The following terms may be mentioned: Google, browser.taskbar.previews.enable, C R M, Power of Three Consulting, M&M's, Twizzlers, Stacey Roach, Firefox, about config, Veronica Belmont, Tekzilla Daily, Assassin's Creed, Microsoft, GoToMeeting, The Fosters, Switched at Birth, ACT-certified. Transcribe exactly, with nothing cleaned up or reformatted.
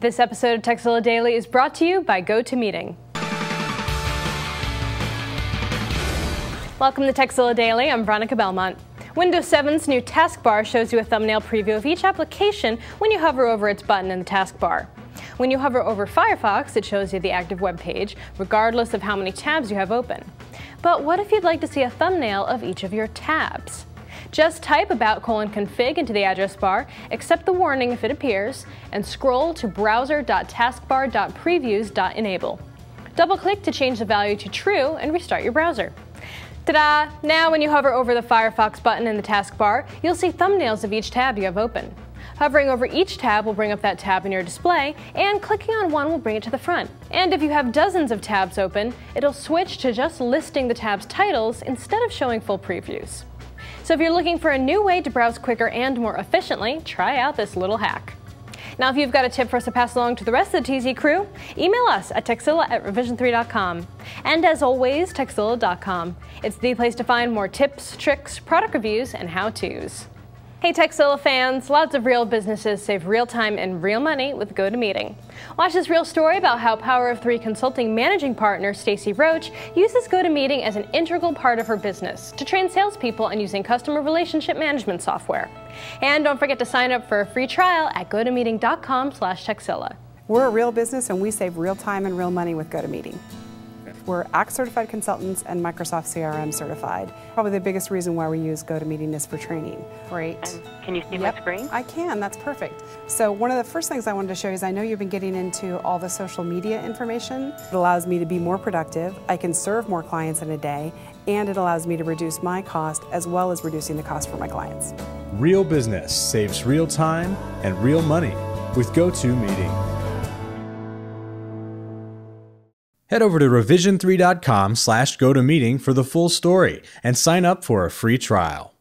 This episode of Tekzilla Daily is brought to you by GoToMeeting. Welcome to Tekzilla Daily. I'm Veronica Belmont. Windows seven's new taskbar shows you a thumbnail preview of each application when you hover over its button in the taskbar. When you hover over Firefox, it shows you the active web page, regardless of how many tabs you have open. But what if you'd like to see a thumbnail of each of your tabs? Just type about colon config into the address bar, accept the warning if it appears, and scroll to browser dot taskbar dot previews dot enable. Double-click to change the value to true and restart your browser. Ta-da! Now when you hover over the Firefox button in the taskbar, you'll see thumbnails of each tab you have open. Hovering over each tab will bring up that tab in your display, and clicking on one will bring it to the front. And if you have dozens of tabs open, it'll switch to just listing the tab's titles instead of showing full previews. So if you're looking for a new way to browse quicker and more efficiently, try out this little hack. Now if you've got a tip for us to pass along to the rest of the T Z crew, email us at tekzilla at revision three dot com. And as always, tekzilla dot com. It's the place to find more tips, tricks, product reviews, and how-tos. Hey Tekzilla fans, lots of real businesses save real time and real money with GoToMeeting. Watch this real story about how Power of Three Consulting managing partner Stacey Roach uses GoToMeeting as an integral part of her business to train salespeople on using customer relationship management software. And don't forget to sign up for a free trial at go to meeting dot com slash Tekzilla. We're a real business and we save real time and real money with GoToMeeting. We're A C T certified consultants and Microsoft C R M certified. Probably the biggest reason why we use GoToMeeting is for training. Great. And can you see yep. my screen? I can, that's perfect. So one of the first things I wanted to show you is I know you've been getting into all the social media information. It allows me to be more productive, I can serve more clients in a day, and it allows me to reduce my cost as well as reducing the cost for my clients. Real business saves real time and real money with GoToMeeting. Head over to revision three dot com slash go to meeting for the full story and sign up for a free trial.